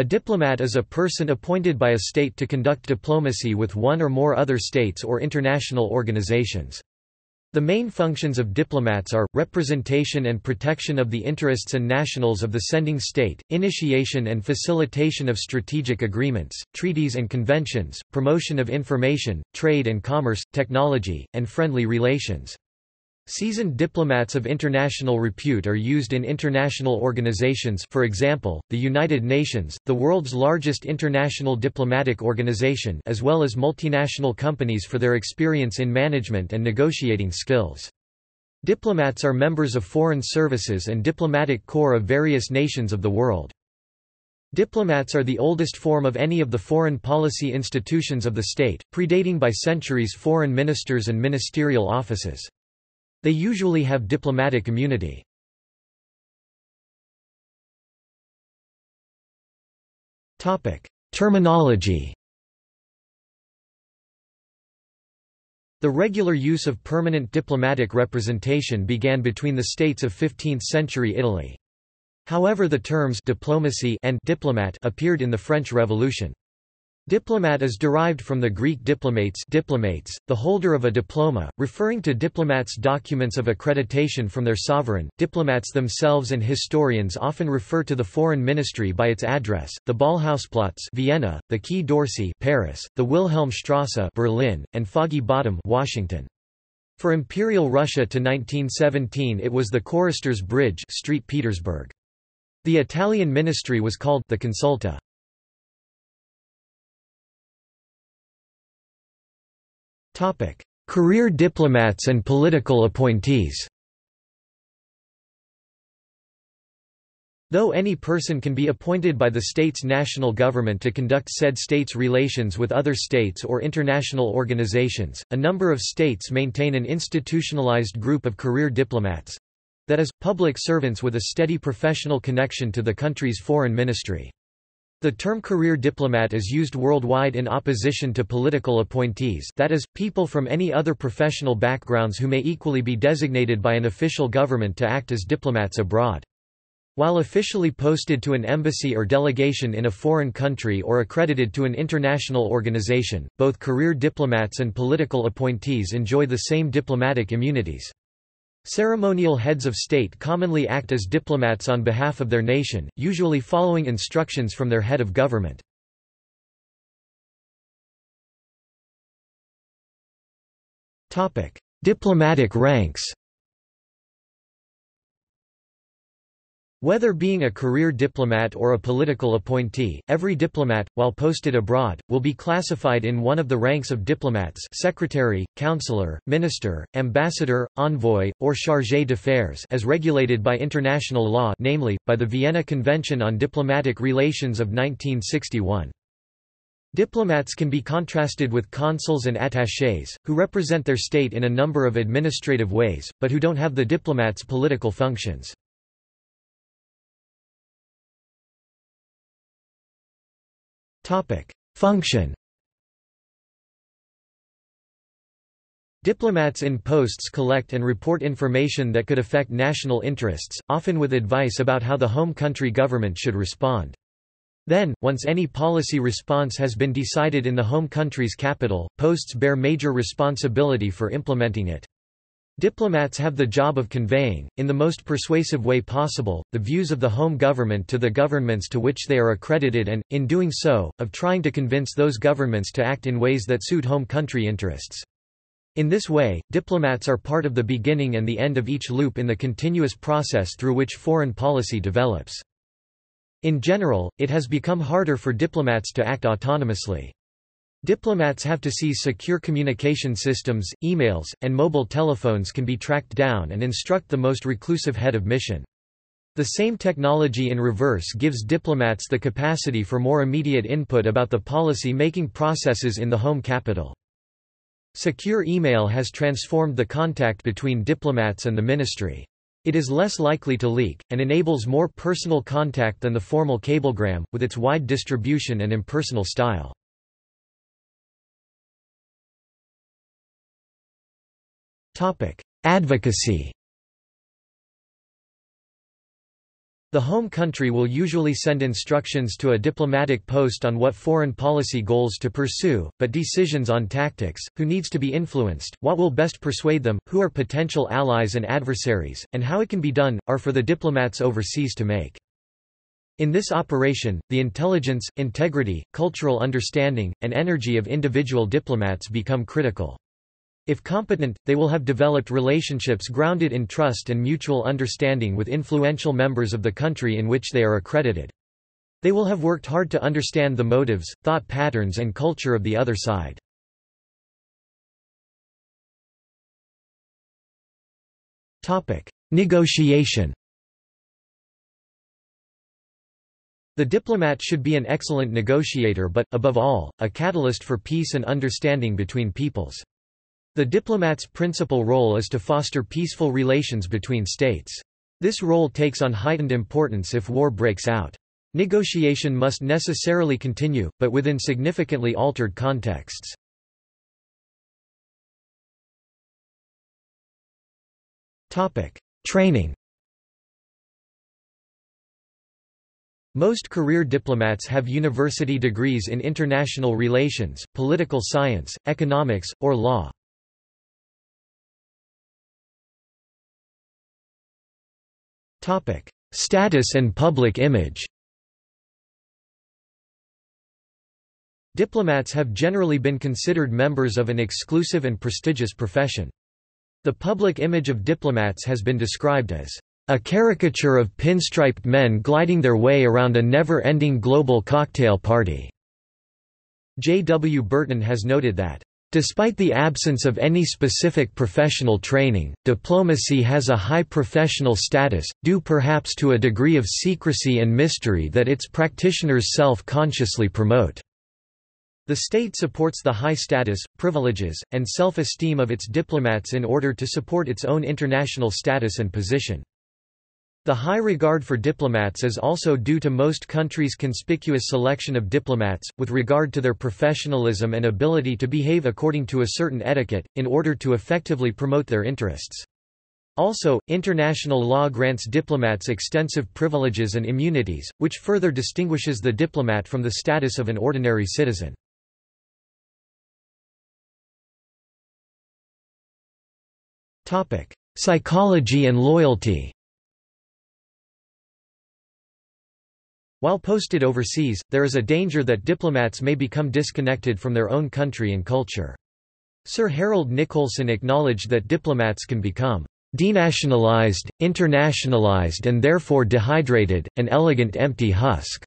A diplomat is a person appointed by a state to conduct diplomacy with one or more other states or international organizations. The main functions of diplomats are, representation and protection of the interests and nationals of the sending state, initiation and facilitation of strategic agreements, treaties and conventions, promotion of information, trade and commerce, technology, and friendly relations. Seasoned diplomats of international repute are used in international organizations, for example, the United Nations, the world's largest international diplomatic organization, as well as multinational companies for their experience in management and negotiating skills. Diplomats are members of foreign services and diplomatic corps of various nations of the world. Diplomats are the oldest form of any of the foreign policy institutions of the state, predating by centuries foreign ministers and ministerial offices. They usually have diplomatic immunity. Terminology. The regular use of permanent diplomatic representation began between the states of 15th-century Italy. However, the terms «diplomacy» and «diplomat» appeared in the French Revolution. Diplomat is derived from the Greek diplomates, the holder of a diploma, referring to diplomats' documents of accreditation from their sovereign. Diplomats themselves and historians often refer to the foreign ministry by its address, the Ballhausplatz, Vienna, the Quai d'Orsay, Paris, the Wilhelmstrasse, Berlin, and Foggy Bottom, Washington. For Imperial Russia to 1917 it was the Chorister's Bridge Street, Petersburg. The Italian ministry was called the Consulta. Career diplomats and political appointees. Though any person can be appointed by the state's national government to conduct said state's relations with other states or international organizations, a number of states maintain an institutionalized group of career diplomats—that is, public servants with a steady professional connection to the country's foreign ministry. The term career diplomat is used worldwide in opposition to political appointees, that is, people from any other professional backgrounds who may equally be designated by an official government to act as diplomats abroad. While officially posted to an embassy or delegation in a foreign country or accredited to an international organization, both career diplomats and political appointees enjoy the same diplomatic immunities. Ceremonial heads of state commonly act as diplomats on behalf of their nation, usually following instructions from their head of government. Topic: Diplomatic ranks. Whether being a career diplomat or a political appointee, every diplomat, while posted abroad, will be classified in one of the ranks of diplomats: secretary, counselor, minister, ambassador, envoy, or chargé d'affaires, as regulated by international law, namely, by the Vienna Convention on Diplomatic Relations of 1961. Diplomats can be contrasted with consuls and attachés, who represent their state in a number of administrative ways, but who don't have the diplomat's political functions. Function. Diplomats in posts collect and report information that could affect national interests, often with advice about how the home country government should respond. Then, once any policy response has been decided in the home country's capital, posts bear major responsibility for implementing it. Diplomats have the job of conveying, in the most persuasive way possible, the views of the home government to the governments to which they are accredited and, in doing so, of trying to convince those governments to act in ways that suit home country interests. In this way, diplomats are part of the beginning and the end of each loop in the continuous process through which foreign policy develops. In general, it has become harder for diplomats to act autonomously. Diplomats have to see secure communication systems, emails, and mobile telephones can be tracked down and instruct the most reclusive head of mission. The same technology in reverse gives diplomats the capacity for more immediate input about the policy-making processes in the home capital. Secure email has transformed the contact between diplomats and the ministry. It is less likely to leak, and enables more personal contact than the formal cablegram, with its wide distribution and impersonal style. Advocacy. The home country will usually send instructions to a diplomatic post on what foreign policy goals to pursue, but decisions on tactics, who needs to be influenced, what will best persuade them, who are potential allies and adversaries, and how it can be done, are for the diplomats overseas to make. In this operation, the intelligence, integrity, cultural understanding, and energy of individual diplomats become critical. If competent, they will have developed relationships grounded in trust and mutual understanding with influential members of the country in which they are accredited. They will have worked hard to understand the motives, thought patterns and culture of the other side. Negotiation. The diplomat should be an excellent negotiator but, above all, a catalyst for peace and understanding between peoples. The diplomat's principal role is to foster peaceful relations between states. This role takes on heightened importance if war breaks out. Negotiation must necessarily continue, but within significantly altered contexts. Training. Most career diplomats have university degrees in international relations, political science, economics, or law. Status and public image. Diplomats have generally been considered members of an exclusive and prestigious profession. The public image of diplomats has been described as a caricature of pinstriped men gliding their way around a never-ending global cocktail party. J. W. Burton has noted that despite the absence of any specific professional training, diplomacy has a high professional status, due perhaps to a degree of secrecy and mystery that its practitioners self-consciously promote. The state supports the high status, privileges, and self-esteem of its diplomats in order to support its own international status and position. The high regard for diplomats is also due to most countries' conspicuous selection of diplomats, with regard to their professionalism and ability to behave according to a certain etiquette, in order to effectively promote their interests. Also, international law grants diplomats extensive privileges and immunities, which further distinguishes the diplomat from the status of an ordinary citizen. Psychology and loyalty. While posted overseas, there is a danger that diplomats may become disconnected from their own country and culture. Sir Harold Nicolson acknowledged that diplomats can become denationalized, internationalized and therefore dehydrated, an elegant empty husk.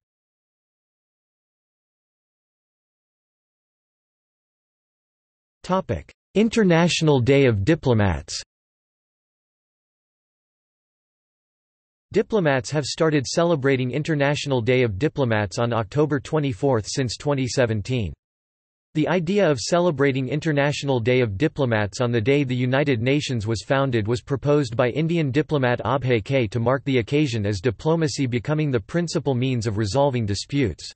International Day of Diplomats. Diplomats have started celebrating International Day of Diplomats on October 24 since 2017. The idea of celebrating International Day of Diplomats on the day the United Nations was founded was proposed by Indian diplomat Abhay K. to mark the occasion as diplomacy becoming the principal means of resolving disputes.